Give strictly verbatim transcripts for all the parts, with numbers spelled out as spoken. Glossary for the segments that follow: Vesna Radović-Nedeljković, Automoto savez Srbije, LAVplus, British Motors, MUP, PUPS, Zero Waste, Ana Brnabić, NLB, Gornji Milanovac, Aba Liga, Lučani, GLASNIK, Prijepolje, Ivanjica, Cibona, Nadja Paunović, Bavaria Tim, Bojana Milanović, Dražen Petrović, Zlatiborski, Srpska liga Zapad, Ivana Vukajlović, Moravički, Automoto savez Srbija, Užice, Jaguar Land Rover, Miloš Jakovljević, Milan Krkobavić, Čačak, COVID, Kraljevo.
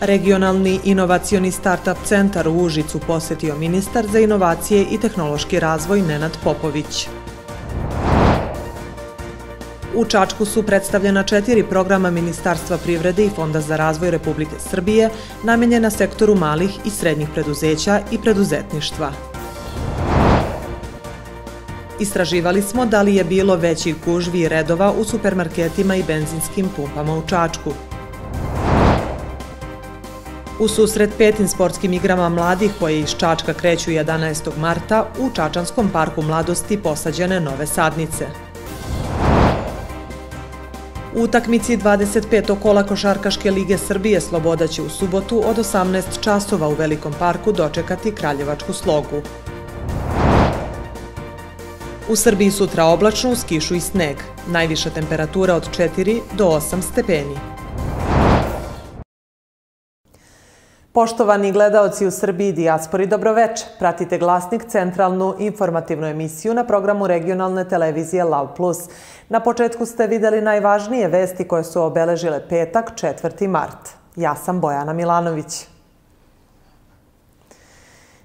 Regionalni inovacioni start-up centar u Užicu posjetio ministar za inovacije i tehnološki razvoj Nenad Popović. U Čačku su predstavljena četiri programa Ministarstva privrede i Fonda za razvoj Republike Srbije namenjena sektoru malih i srednjih preduzeća i preduzetništva. Istraživali smo da li je bilo većih gužvi i redova u supermarketima i benzinskim pumpama u Čačku. U susret petim sportskim igrama mladih koje iz Čačka kreću jedanaestog marta u Čačanskom parku mladosti posađene nove sadnice. U utakmici dvadeset petog kola Košarkaške lige Srbije Sloboda će u subotu od osamnaest časova u Velikom parku dočekati kraljevačku slogu. U Srbiji sutra oblačno uz kišu i sneg. Najviša temperatura od četiri do osam stepeni. Poštovani gledaoci u Srbiji i dijaspori, dobroveče. Pratite Glasnik, centralnu informativnu emisiju na programu regionalne televizije LAVplus. Na početku ste videli najvažnije vesti koje su obeležile petak, četvrti mart. Ja sam Bojana Milanović.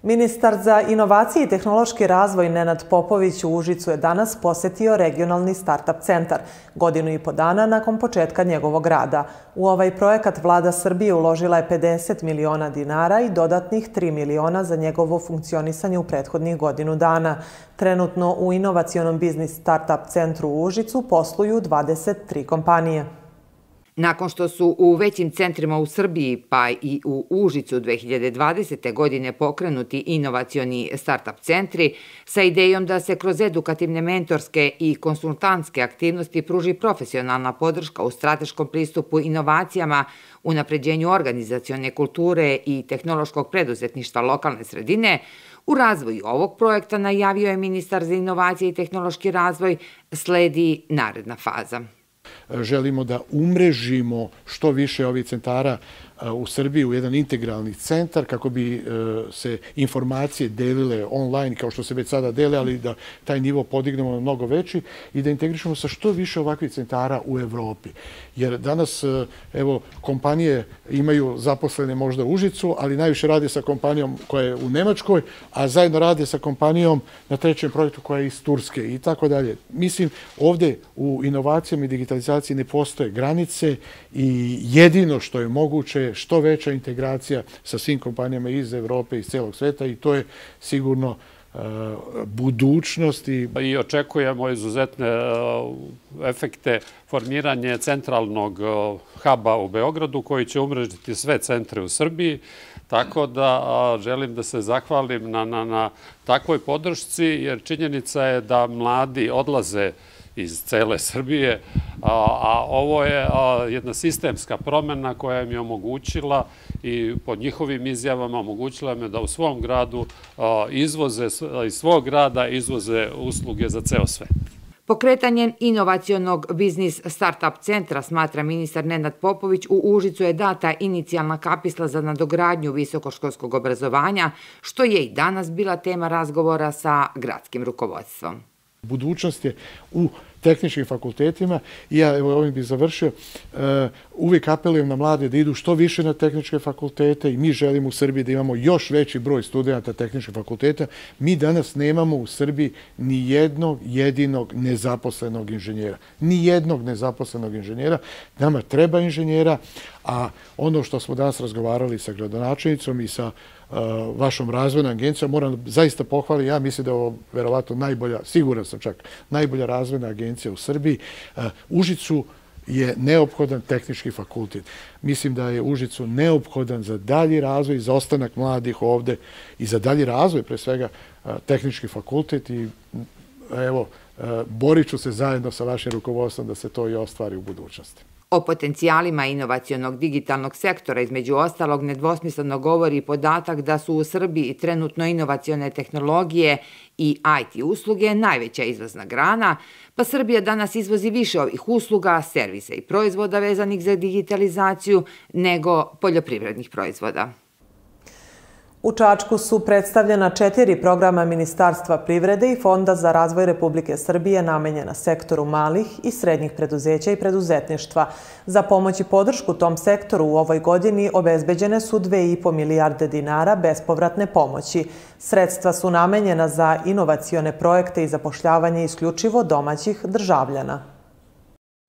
Ministar za inovacije i tehnološki razvoj Nenad Popović u Užicu je danas posjetio regionalni start-up centar, godinu i po dana nakon početka njegovog rada. U ovaj projekat Vlada Srbije uložila je pedeset miliona dinara i dodatnih tri miliona za njegovo funkcionisanje u prethodnih godinu dana. Trenutno u inovacionom biznis start-up centru u Užicu posluju dvadeset tri kompanije. Nakon što su u većim centrima u Srbiji pa i u Užicu dve hiljade dvadesete. godine pokrenuti inovacioni start-up centri sa idejom da se kroz edukativne mentorske i konsultantske aktivnosti pruži profesionalna podrška u strateškom pristupu inovacijama, unapređenju organizacione kulture i tehnološkog preduzetništva lokalne sredine, u razvoju ovog projekta, najavio je ministar za inovacije i tehnološki razvoj, sledi naredna faza. Želimo da umrežimo što više ovih centara u Srbiji u jedan integralni centar kako bi se informacije delile online kao što se već sada dele, ali da taj nivo podignemo na mnogo veći i da integrišemo sa što više ovakvih centara u Evropi. Jer danas evo, kompanije imaju zaposlene možda u Užicu, ali najviše rade sa kompanijom koja je u Nemačkoj, a zajedno rade sa kompanijom na trećem projektu koja je iz Turske i tako dalje. Mislim, ovdje u inovacijama i digitalizaciji ne postoje granice i jedino što je moguće što veća integracija sa svim kompanijama iz Evrope, iz celog sveta i to je sigurno budućnost. I očekujemo izuzetne efekte formiranje centralnog huba u Beogradu koji će umrežiti sve centre u Srbiji, tako da želim da se zahvalim na takvoj podršci jer činjenica je da mladi odlaze iz cele Srbije, a ovo je jedna sistemska promjena koja im je omogućila i po njihovim izjavama omogućila im je da u svom gradu izvoze, iz svog grada izvoze usluge za ceo svet. Pokretanjem inovacionog biznis start-up centra, smatra ministar Nenad Popović, u Užicu je data inicijalna kapisla za nadogradnju visokoškolskog obrazovanja, što je i danas bila tema razgovora sa gradskim rukovodstvom. Budućnost je u tehničkim fakultetima i ja evo ovim bih završio, uvijek apelujem na mlade da idu što više na tehničke fakultete i mi želimo u Srbiji da imamo još veći broj studenta tehničkih fakulteta. Mi danas nemamo u Srbiji ni jednog jedinog nezaposlenog inženjera. Ni jednog nezaposlenog inženjera. Nama treba inženjera, a ono što smo danas razgovarali sa gradonačelnicom i sa vašom razvojnom agencijom, moram zaista pohvaliti, ja mislim da je ovo verovatno najbolja, siguran sam čak, najbolja razvojna agencija u Srbiji. Užicu je neophodan tehnički fakultet. Mislim da je Užicu neophodan za dalji razvoj, za ostanak mladih ovde i za dalji razvoj, pre svega, tehnički fakultet i evo, borit ću se zajedno sa vašim rukovodstvom da se to i ostvari u budućnosti. O potencijalima inovacionog digitalnog sektora, između ostalog, nedvosmisleno govori podatak da su u Srbiji trenutno inovacione tehnologije i i te usluge najveća izvozna grana, pa Srbija danas izvozi više ovih usluga, servisa i proizvoda vezanih za digitalizaciju nego poljoprivrednih proizvoda. U Čačku su predstavljena četiri programa Ministarstva privrede i Fonda za razvoj Republike Srbije namenjena sektoru malih i srednjih preduzeća i preduzetništva. Za pomoć i podršku tom sektoru u ovoj godini obezbeđene su dve i po milijarde dinara bespovratne pomoći. Sredstva su namenjena za inovacione projekte i zapošljavanje isključivo domaćih državljana.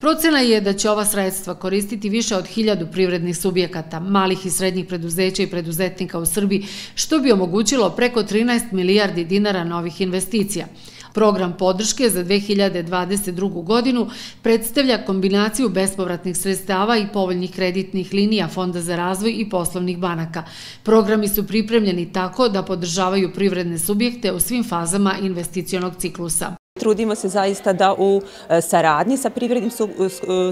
Procena je da će ova sredstva koristiti više od hiljadu privrednih subjekata, malih i srednjih preduzeća i preduzetnika u Srbiji, što bi omogućilo preko trinaest milijardi dinara novih investicija. Program podrške za dve hiljade dvadeset drugu. godinu predstavlja kombinaciju bespovratnih sredstava i povoljnih kreditnih linija Fonda za razvoj i poslovnih banaka. Programi su pripremljeni tako da podržavaju privredne subjekte u svim fazama investicionog ciklusa. Trudimo se zaista da u saradnji sa privrednim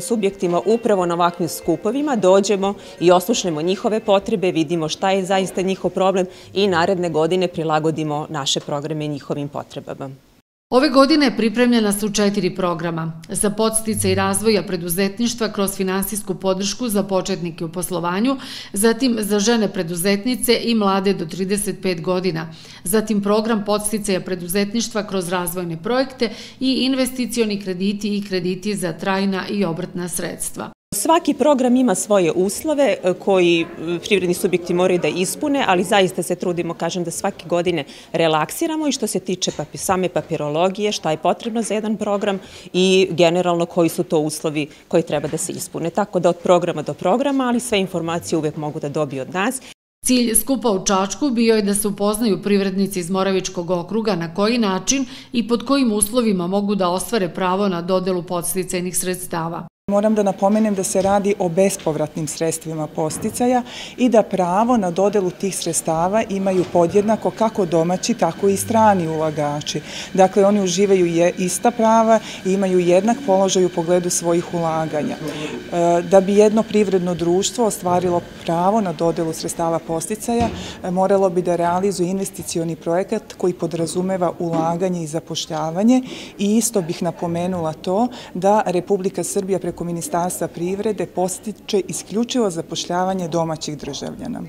subjektima upravo na ovakvim skupovima dođemo i oslušnemo njihove potrebe, vidimo šta je zaista njihov problem i naredne godine prilagodimo naše programe njihovim potrebama. Ove godine pripremljena su četiri programa. Za podsticaj razvoja preduzetništva kroz finansijsku podršku za početnike u poslovanju, zatim za žene preduzetnice i mlade do trideset pet godina, zatim program podsticaja preduzetništva kroz razvojne projekte i investicioni krediti i krediti za trajna i obrtna sredstva. Svaki program ima svoje uslove koji privredni subjekti moraju da ispune, ali zaista se trudimo, kažem, da svake godine relaksiramo i što se tiče same papirologije, šta je potrebno za jedan program i generalno koji su to uslovi koji treba da se ispune. Tako da od programa do programa, ali sve informacije uvek mogu da dobiju od nas. Cilj skupa u Čačku bio je da se upoznaju privrednici iz Moravičkog okruga na koji način i pod kojim uslovima mogu da ostvare pravo na dodelu podsticajnih sredstava. Moram da napomenem da se radi o bespovratnim sredstvima podsticaja i da pravo na dodelu tih sredstava imaju podjednako kako domaći, tako i strani ulagači. Dakle, oni uživaju ista prava i imaju jednak položaj u pogledu svojih ulaganja. Da bi jedno privredno društvo ostvarilo pravo na dodelu sredstava podsticaja, moralo bi da realizuje investicioni projekat koji podrazumeva ulaganje i zapošljavanje i isto bih napomenula to da Republika Srbija preko Ministarstva privrede podstiče isključivo zapošljavanje domaćih državljana.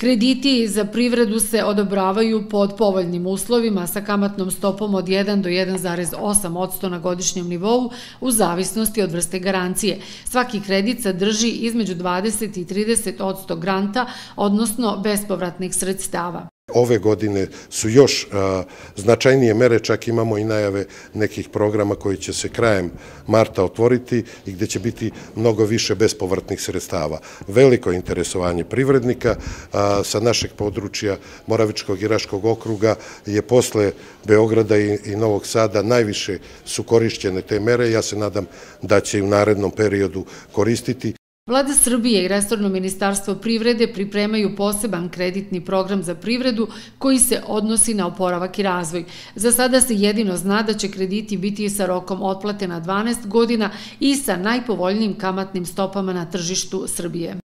Krediti za privredu se odobravaju pod povoljnim uslovima sa kamatnom stopom od jedan do jedan zarez osam posto na godišnjem nivou u zavisnosti od vrste garancije. Svaki kredit sadrži između dvadeset i trideset posto granta, odnosno bespovratnih sredstava. Ove godine su još a, značajnije mere, čak imamo i najave nekih programa koji će se krajem marta otvoriti i gdje će biti mnogo više bespovratnih sredstava. Veliko interesovanje privrednika a, sa našeg područja Moravičkog i Raškog okruga je posle Beograda i, i Novog Sada najviše su korišćene te mere. Ja se nadam da će i u narednom periodu koristiti. Vlada Srbije i resorno ministarstvo privrede pripremaju poseban kreditni program za privredu koji se odnosi na oporavak i razvoj. Za sada se jedino zna da će krediti biti sa rokom otplate na dvanaest godina i sa najpovoljnijim kamatnim stopama na tržištu Srbije.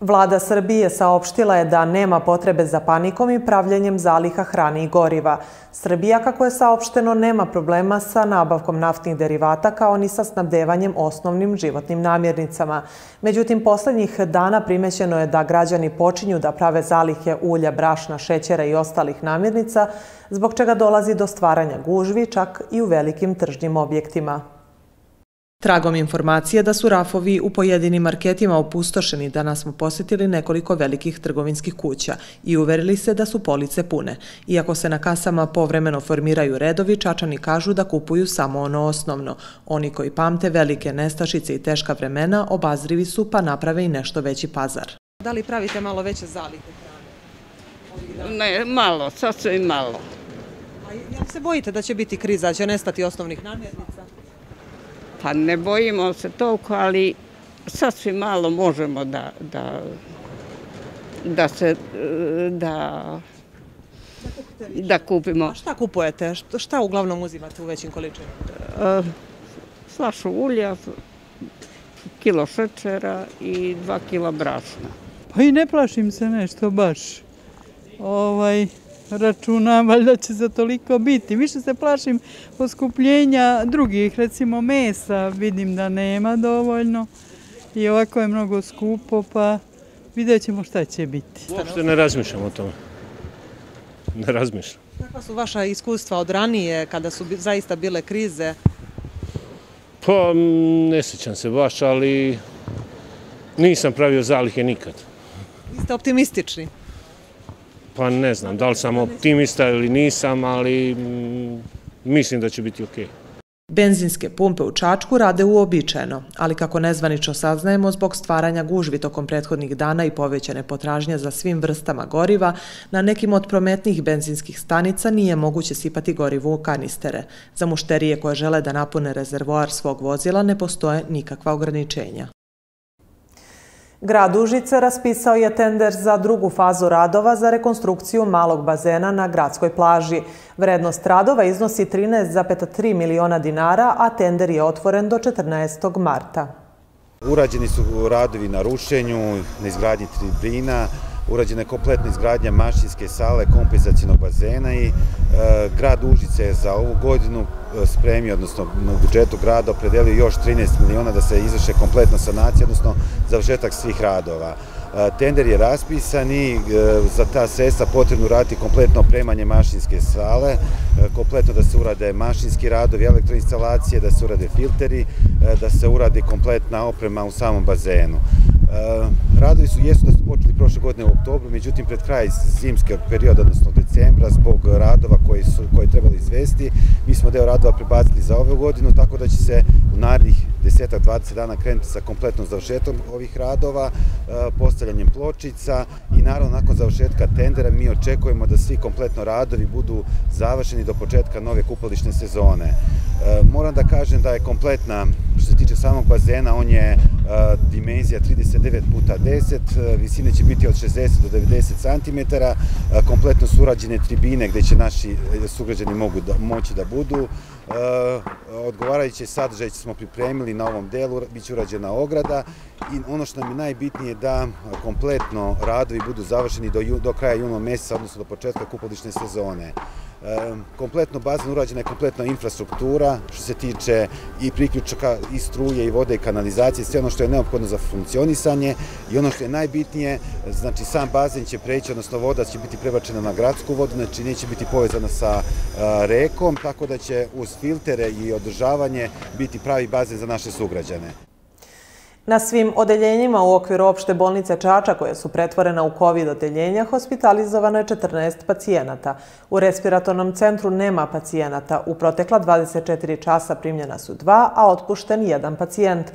Vlada Srbije saopštila je da nema potrebe za panikom i pravljenjem zaliha hrane i goriva. Srbija, kako je saopšteno, nema problema sa nabavkom naftnih derivata kao ni sa snabdevanjem osnovnim životnim namirnicama. Međutim, posljednjih dana primećeno je da građani počinju da prave zalihe ulja, brašna, šećera i ostalih namirnica, zbog čega dolazi do stvaranja gužvi čak i u velikim tržnim objektima. Tragom informacije da su rafovi u pojedinim marketima opustošeni, danas smo posjetili nekoliko velikih trgovinskih kuća i uverili se da su police pune. Iako se na kasama povremeno formiraju redovi, Čačani kažu da kupuju samo ono osnovno. Oni koji pamte velike nestašice i teška vremena obazrivi su pa naprave i nešto veći pazar. Da li pravite malo veće zalihe hrane? Ne, malo, sasvim malo. A jel se bojite da će biti kriza, da će nestati osnovnih namirnica? Pa ne bojimo se toliko, ali sasvim malo možemo da, da, da se, da, da kupimo. A šta kupujete? Šta uglavnom uzimate u većim količinama? Flašu ulja, kilo šećera i dva kila brašna. Pa i ne plašim se nešto baš. Ovaj... Računam, valjda će za toliko biti. Više se plašim poskupljenja drugih, recimo mesa, vidim da nema dovoljno i ovako je mnogo skupo, pa Vidjet ćemo šta će biti. Uopšte ne razmišljam o tome. Ne razmišljam. Kakva su vaša iskustva od ranije, kada su zaista bile krize? Pa, ne sjećam se baš, ali nisam pravio zalihe nikad. Vi ste optimistični? Pa ne znam, da li sam optimista ili nisam, ali mislim da će biti okej. Benzinske pumpe u Čačku rade uobičajeno, ali kako nezvanično saznajemo, zbog stvaranja gužvi tokom prethodnih dana i povećane potražnje za svim vrstama goriva, na nekim od prometnih benzinskih stanica nije moguće sipati gorivo u kanistere. Za mušterije koje žele da napune rezervoar svog vozila ne postoje nikakva ograničenja. Grad Užice raspisao je tender za drugu fazu radova za rekonstrukciju malog bazena na gradskoj plaži. Vrednost radova iznosi trinaest zarez tri miliona dinara, a tender je otvoren do četrnaestog marta. Urađeni su radovi na rušenju, na izgradnji tribina, urađena je kompletna izgradnja mašinske sale, kompenzacionog bazena i e, grad Užice je za ovu godinu spremio, odnosno u budžetu grada opredelio još trinaest miliona da se izvrše kompletna sanacija, odnosno završetak svih radova. E, tender je raspisan i e, za ta sredstva potrebno uraditi kompletno opremanje mašinske sale, e, kompletno da se urade mašinski radovi, elektroinstalacije, da se urade filteri, e, da se uradi kompletna oprema u samom bazenu. Radovi su jesu da su počeli prošle godine u oktobru, međutim pred kraj zimskog perioda, odnosno decembra, zbog radova koji su, koje trebali izvesti, mi smo deo radova prebacili za ovu godinu, tako da će se u narednih desetak do dvadeset dana krenuti sa kompletnom završetkom ovih radova, postavljanjem pločica i naravno nakon završetka tendera mi očekujemo da svi kompletno radovi budu završeni do početka nove kupališne sezone. Moram da kažem da je kompletna, što se tiče samog bazena, on je dimenzija trideset devet puta deset, visine će biti od šezdeset do devedeset centimetara, kompletno su urađene tribine gde će naši sugrađani mogu da, moći da budu. Odgovarajuće sadržaje smo pripremili na ovom delu, bit će urađena ograda i ono što nam je najbitnije je da kompletno radovi budu završeni do, do kraja juna mjeseca, odnosno do početka kupališne sezone. Kompletno bazen urađena je kompletna infrastruktura što se tiče i priključaka i struje i vode i kanalizacije, sve ono što je neophodno za funkcionisanje i ono što je najbitnije, znači sam bazen će preći, odnosno voda će biti prebačena na gradsku vodu, znači neće biti povezana sa rekom, tako da će uz filtere i održavanje biti pravi bazen za naše sugrađane. Na svim odeljenjima u okviru opšte bolnice Čačak, koje su pretvorena u COVID odeljenja, hospitalizovano je četrnaest pacijenata. U respiratornom centru nema pacijenata. U protekla dvadeset četiri časa primljena su dva, a otpušten jedan pacijent.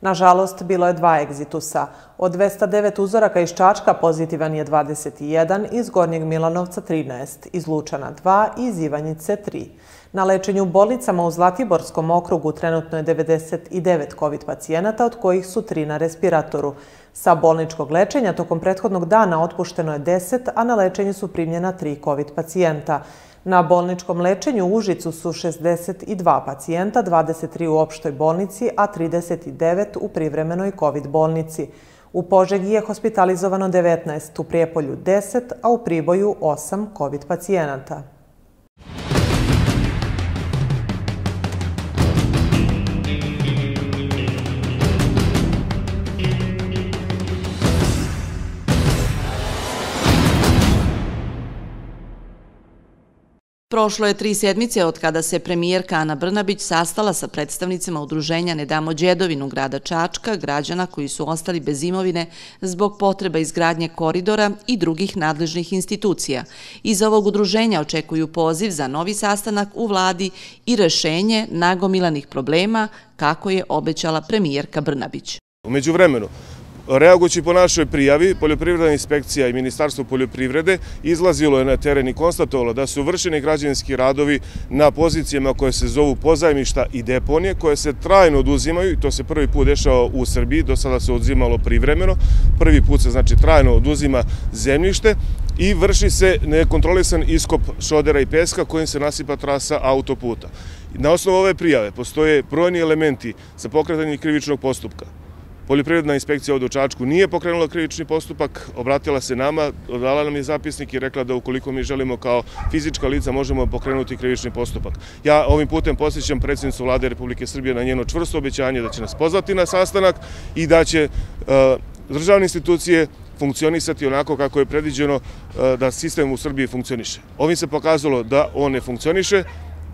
Nažalost, bilo je dva egzitusa. Od dvesta devet uzoraka iz Čačka pozitivan je dvadeset jedan, iz Gornjeg Milanovca trinaest, iz Lučana dva i iz Ivanjice tri. Na lečenju u bolnicama u Zlatiborskom okrugu trenutno je devedeset devet COVID pacijenata, od kojih su tri na respiratoru. Sa bolničkog lečenja tokom prethodnog dana otpušteno je deset, a na lečenju su primljena tri COVID pacijenta. Na bolničkom lečenju u Užicu su šezdeset dva pacijenta, dvadeset tri u opštoj bolnici, a trideset devet u privremenoj COVID bolnici. U Požegi je hospitalizovano devetnaest, u Prijepolju deset, a u Priboju osam COVID pacijenata. Prošlo je tri sedmice od kada se premijerka Ana Brnabić sastala sa predstavnicima udruženja Ne damo đedovinu grada Čačka, građana koji su ostali bez imovine zbog potreba izgradnje koridora i drugih nadležnih institucija. Iz ovog udruženja očekuju poziv za novi sastanak u vladi i rešenje nagomilanih problema, kako je obećala premijerka Brnabić. U međuvremenu, reagujući po našoj prijavi, Poljoprivredna inspekcija i Ministarstvo poljoprivrede izlazilo je na teren i konstatovalo da su vršeni građevinski radovi na pozicijama koje se zovu pozajmišta i deponije, koje se trajno oduzimaju, i to se prvi put dešava u Srbiji, do sada se oduzimalo privremeno, prvi put se znači trajno oduzima zemljište i vrši se nekontrolisan iskop šodera i peska kojim se nasipa trasa autoputa. Na osnovu ove prijave postoje brojni elementi za pokretanje krivičnog postupka. Poljoprivredna inspekcija ovdje u Čačku nije pokrenula krivični postupak, obratila se nama, dala nam je zapisnik i rekla da ukoliko mi želimo kao fizička lica možemo pokrenuti krivični postupak. Ja ovim putem podsjećam predsjednicu Vlade Republike Srbije na njeno čvrsto obećanje da će nas pozvati na sastanak i da će uh, državne institucije funkcionisati onako kako je predviđeno da sistem u Srbiji funkcioniše. Ovim se pokazalo da on ne funkcioniše,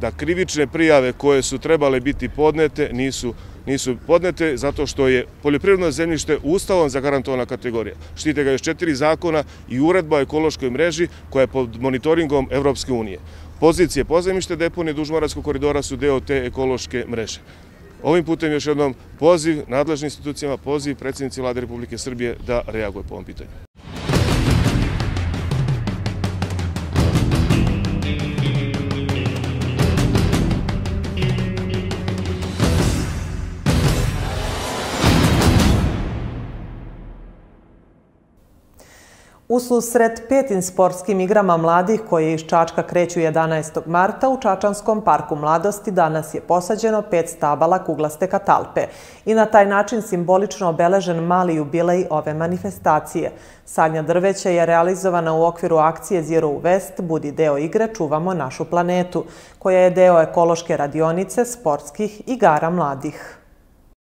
da krivične prijave koje su trebale biti podnete nisu, nisu podnete zato što je poljoprivredno zemljište ustavom zagarantovana kategorija. Štite ga još četiri zakona i uredba o ekološkoj mreži koja je pod monitoringom Evropske unije. Pozicije pozemište deponije duž Moravskog koridora su deo te ekološke mreže. Ovim putem još jednom poziv nadležnim institucijama, poziv predsjednici Vlade Republike Srbije da reaguje po ovom pitanju. U susret petim sportskim igrama mladih koje iz Čačka kreću jedanaestog marta, u Čačanskom parku mladosti danas je posađeno pet stabala kuglaste katalpe i na taj način simbolično obeležen mali jubilej ove manifestacije. Sadnja drveća je realizovana u okviru akcije Zero Waste, budi deo igre, čuvamo našu planetu, koja je deo ekološke radionice sportskih igara mladih.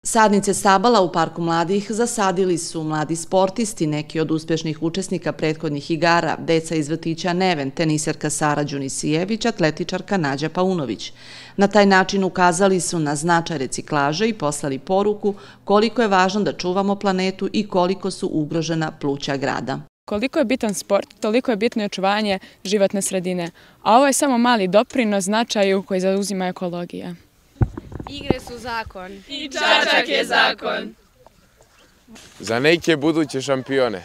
Sadnice stabala u Parku mladih zasadili su mladi sportisti, neki od uspješnih učesnika prethodnih igara, deca iz vrtića Neven, teniserka Sarađun Sijević, atletičarka Nadja Paunović. Na taj način ukazali su na značaj reciklaže i poslali poruku koliko je važno da čuvamo planetu i koliko su ugrožena pluća grada. Koliko je bitan sport, toliko je bitno očuvanje životne sredine, a ovo je samo mali doprinos značaju koji zauzima ekologija. Igre su zakon. I Čačak je zakon. Za neke buduće šampione.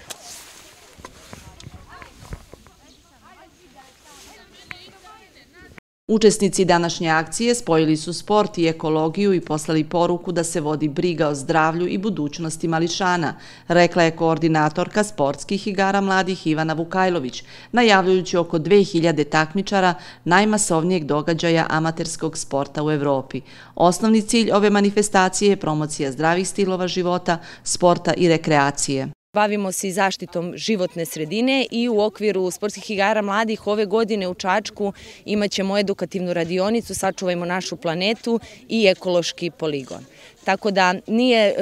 Učesnici današnje akcije spojili su sport i ekologiju i poslali poruku da se vodi briga o zdravlju i budućnosti mališana, rekla je koordinatorka sportskih igara mladih Ivana Vukajlović, najavljujući oko dve hiljade takmičara najmasovnijeg događaja amaterskog sporta u Evropi. Osnovni cilj ove manifestacije je promocija zdravih stilova života, sporta i rekreacije. Bavimo se i zaštitom životne sredine i u okviru sportskih igara mladih ove godine u Čačku imat ćemo edukativnu radionicu Sačuvajmo našu planetu i ekološki poligon. Tako da nije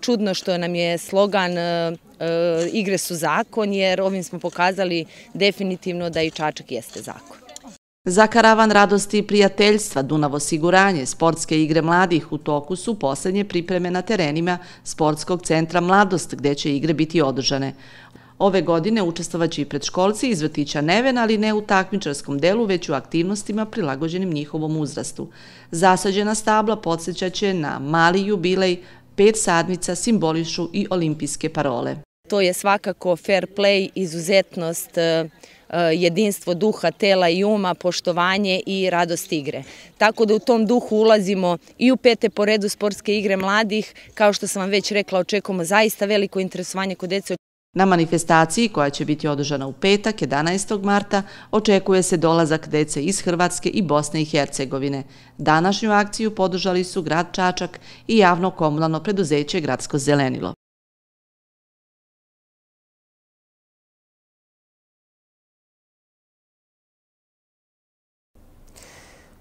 čudno što nam je slogan Igre su zakon, jer ovim smo pokazali definitivno da i Čačak jeste zakon. Za karavan radosti i prijateljstva Dunav osiguranje, sportske igre mladih u toku su posljednje pripreme na terenima Sportskog centra Mladost, gde će igre biti održane. Ove godine učestvovaće i predškolci iz vrtića Neven, ali ne u takmičarskom delu, već u aktivnostima prilagođenim njihovom uzrastu. Zasađena stabla podsjećaće na mali jubilej, pet sadnica simbolišu i olimpijske parole. To je svakako fair play, izuzetnost, jedinstvo duha, tela i uma, poštovanje i radost igre. Tako da u tom duhu ulazimo i u pete po redu sportske igre mladih. Kao što sam vam već rekla, očekujemo zaista veliko interesovanje kod dece. Na manifestaciji, koja će biti održana u petak, jedanaestog marta, očekuje se dolazak dece iz Hrvatske i Bosne i Hercegovine. Današnju akciju podržali su grad Čačak i javno komunalno preduzeće Gradsko zelenilo.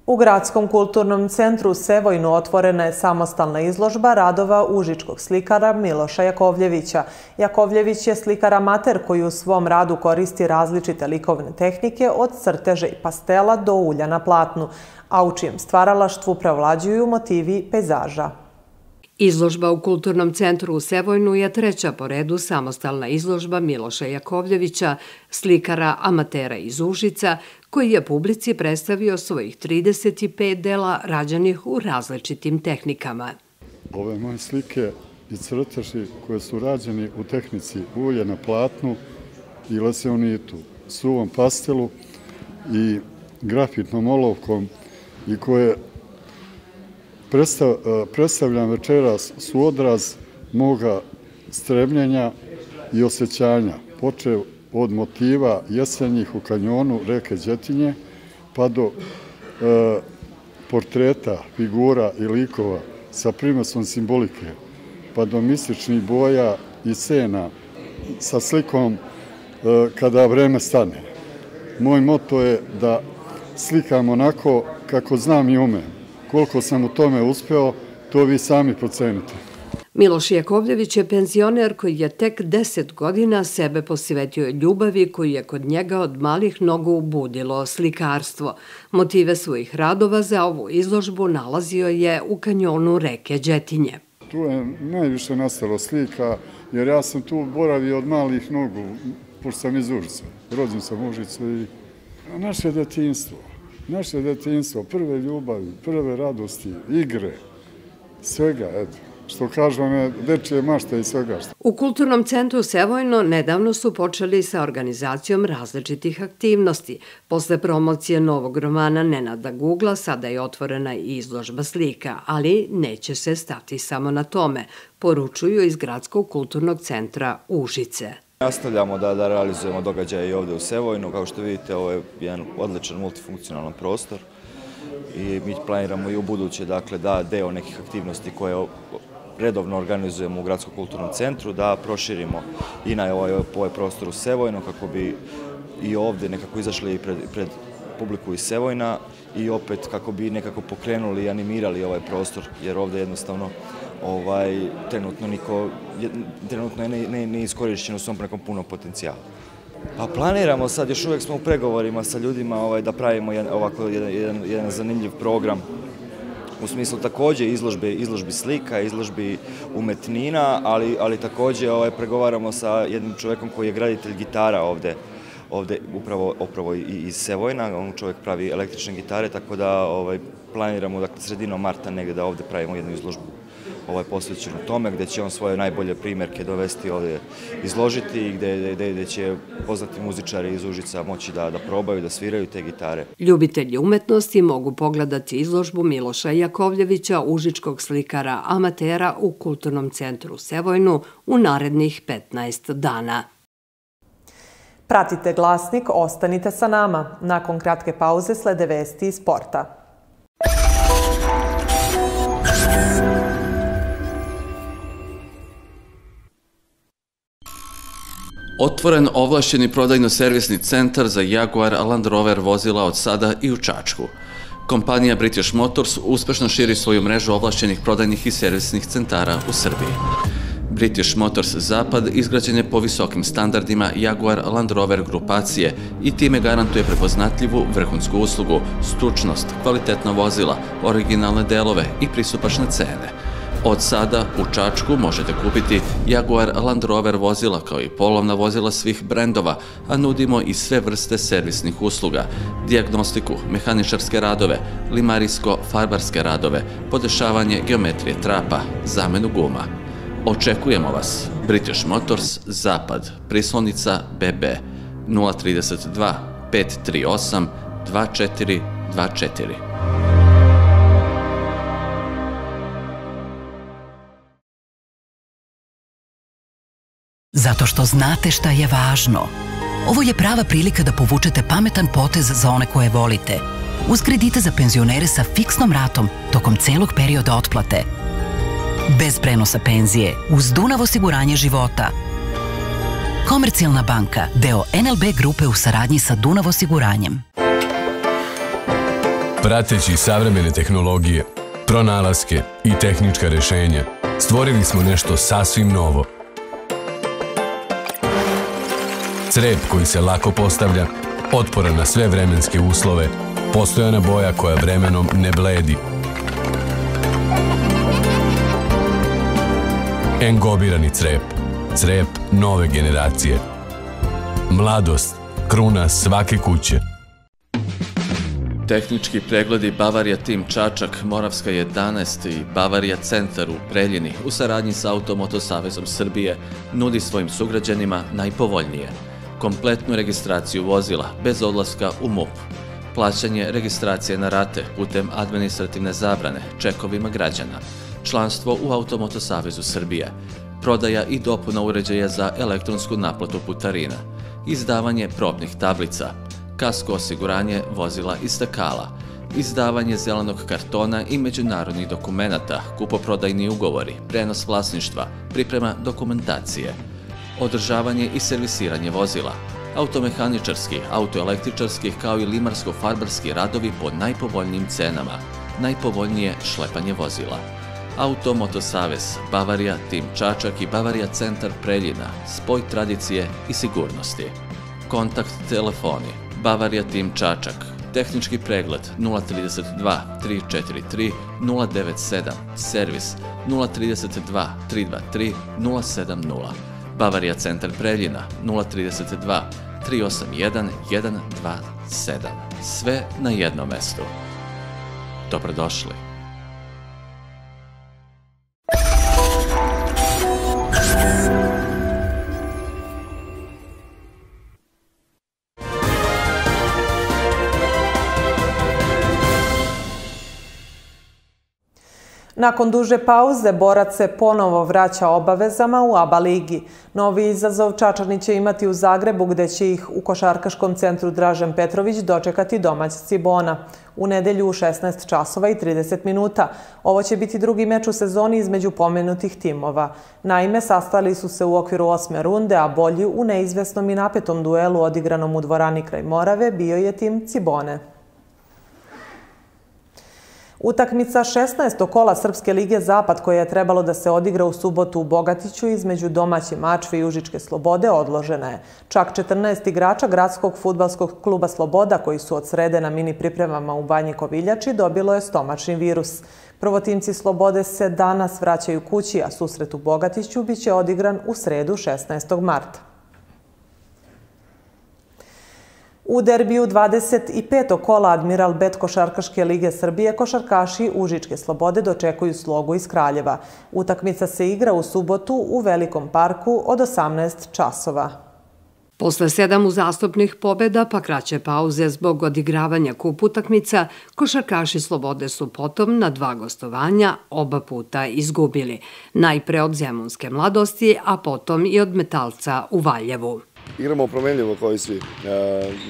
U Gradskom kulturnom centru u Sevojnu otvorena je samostalna izložba radova užičkog slikara Miloša Jakovljevića. Jakovljević je slikar amater koji u svom radu koristi različite likovne tehnike od crteže i pastela do ulja na platnu, a u čijem stvaralaštvu prevlađuju motivi pejzaža. Izložba u Kulturnom centru u Sevojnu je treća po redu samostalna izložba Miloša Jakovljevića, slikara amatera iz Užica, koji je publici predstavio svojih trideset pet dela rađenih u različitim tehnikama. Ove moje slike i crteži koje su rađeni u tehnici ulje na platnu i laseonitu, suvom pastelu i grafitnom olovkom i koje predstavljam večeras su odraz moga stremljenja i osjećanja, počev od motiva jesenjih u kanjonu reke Đetinje pa do e, portreta, figura i likova sa primesom simbolike, pa do mističnih boja i scena sa slikom e, kada vreme stane. Moj moto je da slikam onako kako znam i umem. Koliko sam u tome uspeo, to vi sami procenite. Miloš Jakovljević je penzioner koji je tek deset godina sebe posvetio ljubavi koju je kod njega od malih nogu ubudilo slikarstvo. Motive svojih radova za ovu izložbu nalazio je u kanjonu reke Đetinje. Tu je najviše nastalo slika jer ja sam tu boravio od malih nogu, pošto sam iz Užice. Rođen sam u Užice i naše detinjstvo, naše detinjstvo, prve ljubavi, prve radosti, igre, svega, eto. Što kažu one dečije mašte i svega što. U Kulturnom centru Sevojno nedavno su počeli sa organizacijom različitih aktivnosti. Posle promocije novog romana Nenada Gugla sada je otvorena i izložba slika, ali neće se stati samo na tome, poručuju iz Gradskog kulturnog centra Užice. Nastavljamo da, da realizujemo događaje i ovdje u Sevojnu. Kao što vidite, ovo je jedan odličan multifunkcionalan prostor i mi planiramo i u buduće, dakle, da deo nekih aktivnosti koje redovno organizujemo u Gradskom kulturnom centru, da proširimo i na ovaj, ovaj prostor u Sevojnu, kako bi i ovdje nekako izašli i pred, pred publiku iz Sevojna i opet kako bi nekako pokrenuli i animirali ovaj prostor, jer ovdje jednostavno ovaj, trenutno, niko, trenutno je ne, ne, ne iskorišćeno s ovom nekom puno potencijala. Pa planiramo sad, još uvijek smo u pregovorima sa ljudima ovaj, da pravimo jedan, ovako jedan, jedan, jedan zanimljiv program u smislu također izložbe, izložbi slika, izložbi umetnina, ali, ali također ovaj, pregovaramo sa jednim čovjekom koji je graditelj gitara ovdje, ovdje upravo, upravo i iz Sevojna. On čovjek pravi električne gitare, tako da ovaj, planiramo dakle, sredinom marta negdje da ovdje pravimo jednu izložbu ovaj, posvećenu tome, gdje će on svoje najbolje primjerke dovesti ovdje izložiti i gdje, gdje, gdje će poznati muzičari iz Užica moći da, da probaju, da sviraju te gitare. Ljubitelji umetnosti mogu pogledati izložbu Miloša Jakovljevića, užičkog slikara amatera, u Kulturnom centru Sevojnu u narednih petnaest dana. Pratite Glasnik, ostanite sa nama. Nakon kratke pauze slede vesti iz sporta. Otvoren ovlašćeni prodajno-servisni centar za Jaguar Land Rover vozila od sada i u Čačku. Kompanija British Motors uspešno širi svoju mrežu ovlašćenih prodajnih i servisnih centara u Srbiji. British Motors Zapad izgrađen je po visokim standardima Jaguar Land Rover grupacije i time garantuje prepoznatljivu vrhunsku uslugu, stručnost, kvalitetna vozila, originalne delove i pristupačne cene. Od sada u Čačku možete kupiti Jaguar Land Rover vozila kao i polovna vozila svih brendova, a nudimo i sve vrste servisnih usluga, dijagnostiku, mehaničarske radove, limarijsko-farbarske radove, podešavanje geometrije trapa, zamenu guma. Očekujemo vas. British Motors Zapad, prislonica B B nula tri dva, pet tri osam, dva četiri dva četiri. Zato što znate šta je važno. Ovo je prava prilika da povučete pametan potez za one koje volite. Uz kredite za penzionere sa fiksnom ratom tokom celog perioda otplate. Bez prenosa penzije, uz Dunav osiguranje života. Komercijalna banka, deo N L B grupe u saradnji sa Dunav osiguranjem. Prateći savremene tehnologije, pronalaske i tehnička rešenja, stvorili smo nešto sasvim novo. Crep koji se lako postavlja, otporan na sve vremenske uslove, postojana boja koja vremenom ne bledi. Engobirani crep. Crep nove generacije. Mladost, kruna svake kuće. Tehnički pregledi Bavaria Tim Čačak, Moravska jedanaest i Bavaria Centar u Preljini u saradnji sa Automoto savezom Srbije nudi svojim sugrađanima najpovoljnije. Kompletnu registraciju vozila bez odlaska u M U P, plaćanje registracije na rate putem administrativne zabrane čekovima građana, članstvo u Automoto savezu Srbije, prodaja i dopuna uređaja za elektronsku naplatu putarina, izdavanje probnih tablica, kasko osiguranje vozila i stakala, izdavanje zelenog kartona i međunarodnih dokumenata, kupoprodajni ugovori, prenos vlasništva, priprema dokumentacije, održavanje i servisiranje vozila, automehaničarskih, autoelektričarskih kao i limarsko-farbarski radovi po najpovoljnijim cenama, najpovoljnije šlepanje vozila. Automoto savez, Bavaria Tim Čačak i Bavaria centar Preljina, spoj tradicije i sigurnosti. Kontakt telefoni Bavaria Tim Čačak, tehnički pregled nula tri dva, tri četiri tri, nula devet sedam, servis nula tri dva, tri dva tri, nula sedam nula, Bavaria centar Preljina nula tri dva, tri osam jedan, jedan dva sedam. Sve na jednom mestu. Dobrodošli. Nakon duže pauze, borac se ponovo vraća obavezama u Aba Ligi. Novi izazov Čačani će imati u Zagrebu, gde će ih u Košarkaškom centru Dražen Petrović dočekati domać Cibona. U nedelju u šesnaest časova i trideset minuta. Ovo će biti drugi meč u sezoni između pomenutih timova. Naime, sastali su se u okviru osme runde, a bolji u neizvesnom i napetom duelu odigranom u dvorani kraj Morave bio je tim Cibone. Utakmica šesnaestog kola Srpske lige Zapad, koja je trebalo da se odigra u subotu u Bogatiću između domaće Mačve i Užičke Slobode, odložena je. Čak četrnaest igrača Gradskog fudbalskog kluba Sloboda, koji su od srede na mini pripremama u Banji Koviljači, dobilo je stomačni virus. Prvotimci Slobode se danas vraćaju kući, a susret u Bogatiću biće odigran u sredu šesnaestog marta. U derbiju dvadeset petog kola Admiral Bet Košarkaške lige Srbije košarkaši Užičke Slobode dočekuju Slogu iz Kraljeva. Utakmica se igra u subotu u Velikom parku od osamnaest časova. Posle sedam uzastopnih pobjeda pa kraće pauze zbog odigravanja kup utakmica, košarkaši Slobode su potom na dva gostovanja oba puta izgubili. Najpre od Zemunske Mladosti, a potom i od Metalca u Valjevu. Igramo promenljivo kao i svi.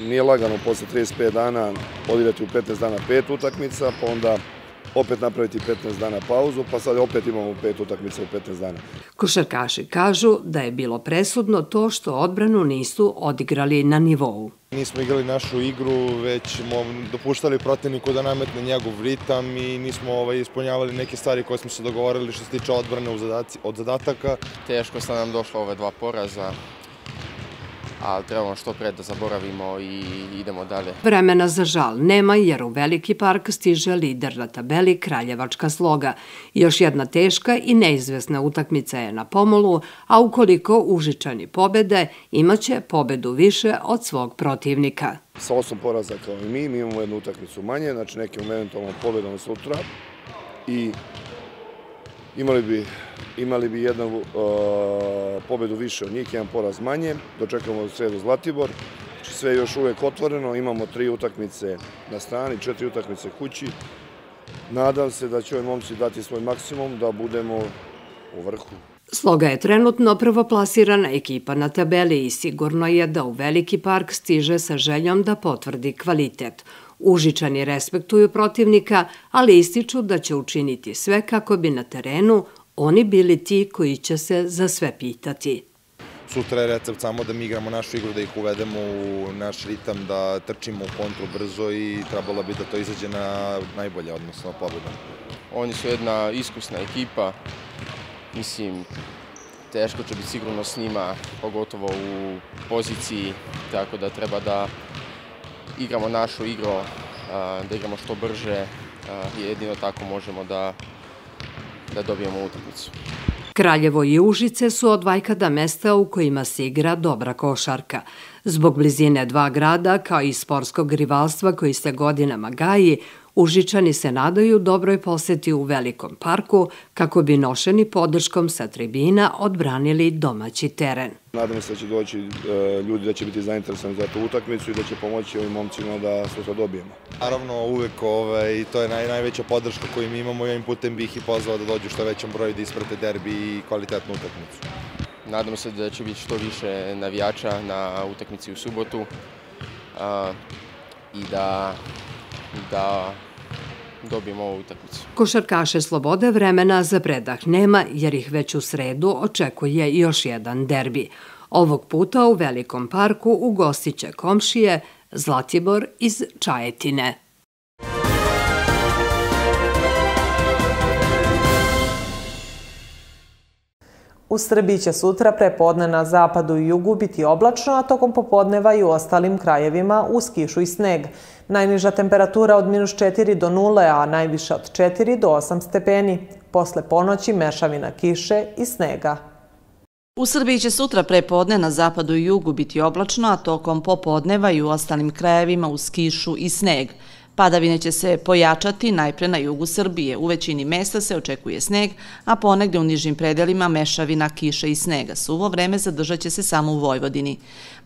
Nije lagano posle trideset pet dana odigrati u petnaest dana pet utakmica, pa onda opet napraviti petnaest dana pauzu, pa sad opet imamo pet utakmica u petnaest dana. Košarkaši kažu da je bilo presudno to što odbranu nisu odigrali na nivou. Nismo igrali našu igru, već smo dopuštali protivniku da nametne njegov ritam i nismo ispunjavali neke stvari koje smo se dogovorili što se tiče odbrane od zadataka. Teško sad nam došlo ove dva poraza, ali trebamo što pred da zaboravimo i idemo dalje. Vremena za žal nema, jer u Veliki park stiže lider na tabeli Kraljevačka Sloga. Još jedna teška i neizvesna utakmica je na pomolu, a ukoliko Užičani pobede, imaće pobedu više od svog protivnika. Sa osam poraza kao i mi, mi imamo jednu utakmicu manje, znači nekim eventualnom pobedom sutra i imali bi... Imali bi jednu pobedu više od njih, jedan poraz manje. Dočekamo u sredu Zlatibor. Sve je još uvijek otvoreno. Imamo tri utakmice na strani, četiri utakmice kući. Nadam se da će ovi momci dati svoj maksimum, da budemo u vrhu. Sloga je trenutno prvoplasirana ekipa na tabeli i sigurno je da u Veliki park stiže sa željom da potvrdi kvalitet. Užičani respektuju protivnika, ali ističu da će učiniti sve kako bi na terenu oni bili ti koji će se za sve pitati. Sutra je recept samo da mi igramo našu igru, da ih uvedemo u naš ritam, da trčimo u kontru brzo i trebalo bi da to izađe na najbolje, odnosno pobjeda. Oni su jedna iskusna ekipa. Mislim, teško će biti sigurno s njima, pogotovo u poziciji, tako da treba da igramo našu igru, da igramo što brže i jedino tako možemo da da dobijemo utakmicu. Kraljevo i Užice su odvajkada mesta u kojima se igra dobra košarka. Zbog blizine dva grada, kao i sportskog rivalstva koji se godinama gaji, Užičani se nadaju dobroj poseti u Velikom parku kako bi nošeni podrškom sa tribina odbranili domaći teren. Nadam se da će doći ljudi da će biti zainteresani za tu utakmicu i da će pomoći ovim momcima da sve to dobijemo. Naravno, uvek to je najveća podrška koju mi imamo i ovim putem bih i pozvao da dođu što većem broju da isprate derbi i kvalitetnu utakmicu. Nadam se da će biti što više navijača na utakmici u subotu i da dobijemo ovu utakmicu. Košarkaše Slobode vremena za predah nema, jer ih već u sredu očekuje još jedan derbi. Ovog puta u Velikom parku ugostit će komšije Zlatibor iz Čajetine. U Srbiji će sutra prepodne na zapadu i jugu biti oblačno, a tokom popodneva i u ostalim krajevima uz kišu i sneg. Najniža temperatura od minus četiri do nule, a najviša od četiri do osam stepeni. Posle ponoći mešavina kiše i snega. U Srbiji će sutra prepodne na zapadu i jugu biti oblačno, a tokom popodneva i u ostalim krajevima uz kišu i sneg. Padavine će se pojačati najpre na jugu Srbije. U većini mesta se očekuje sneg, a ponegde u nižim predelima mešavina kiše i snega. Suvo vreme zadržat će se samo u Vojvodini.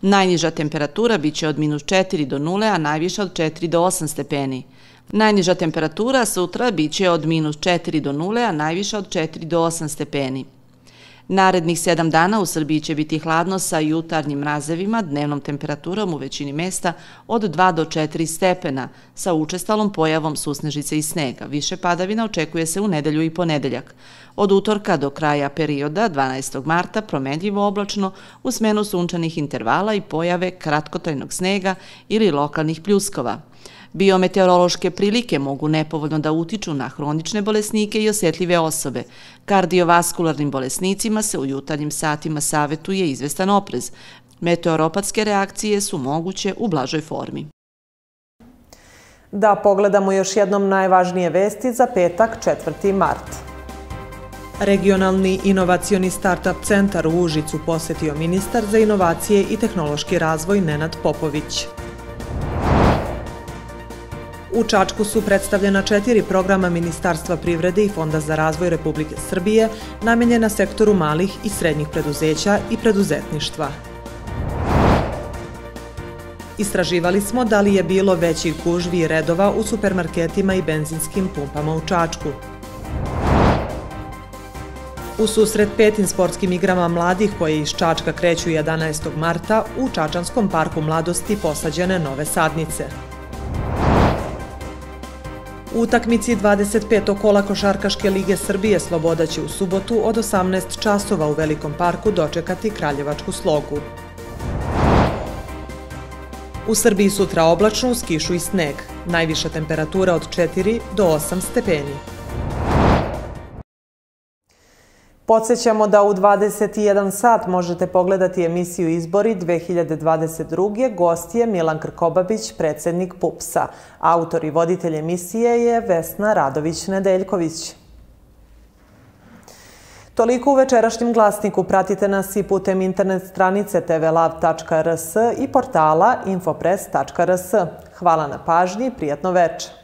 Najniža temperatura biće od minus četiri do nule, a najviša od četiri do osam stepeni. Najniža temperatura sutra biće od minus četiri do nule, a najviša od četiri do osam stepeni. Narednih sedam dana u Srbiji će biti hladno sa jutarnjim mrazevima, dnevnom temperaturom u većini mesta od dva do četiri stepena, sa učestalom pojavom susnežice i snega. Više padavina očekuje se u nedelju i ponedeljak. Od utorka do kraja perioda, dvanaestog marta, promenljivo oblačno u smenu sunčanih intervala i pojave kratkotrajnog snega ili lokalnih pljuskova. Biometeorološke prilike mogu nepovoljno da utiču na hronične bolesnike i osjetljive osobe. Kardiovaskularnim bolesnicima se u jutarnjim satima savjetuje izvestan oprez. Meteoropatske reakcije su moguće u blažoj formi. Da pogledamo još jednom najvažnije vesti za petak, četvrti mart. Regionalni inovacioni start-up centar u Užicu posetio ministar za inovacije i tehnološki razvoj Nenad Popović. U Čačku su predstavljena četiri programa Ministarstva privrede i Fonda za razvoj Republike Srbije namenjena sektoru malih i srednjih preduzeća i preduzetništva. Istraživali smo da li je bilo većih gužvi i redova u supermarketima i benzinskim pumpama u Čačku. U susret petim sportskim igrama mladih koje iz Čačka kreću jedanaestog marta, u Čačanskom parku mladosti posađene nove sadnice. U utakmici dvadeset petog kola Košarkaške lige Srbije Sloboda će u subotu od osamnaest časova u Velikom parku dočekati kraljevačku slogu. U Srbiji sutra oblačno uz kišu i sneg. Najviša temperatura od četiri do osam stepeni. Podsećamo da u dvadeset jedan sat možete pogledati emisiju Izbori dve hiljade dvadeset druge. Gost je Milan Krkobavić, predsjednik P U P S-a. Autor i voditelj emisije je Vesna Radović-Nedeljković. Toliko u večerašnjem glasniku. Pratite nas i putem internet stranice tv lav tačka rs i portala infopress tačka rs. Hvala na pažnji i prijatno večer.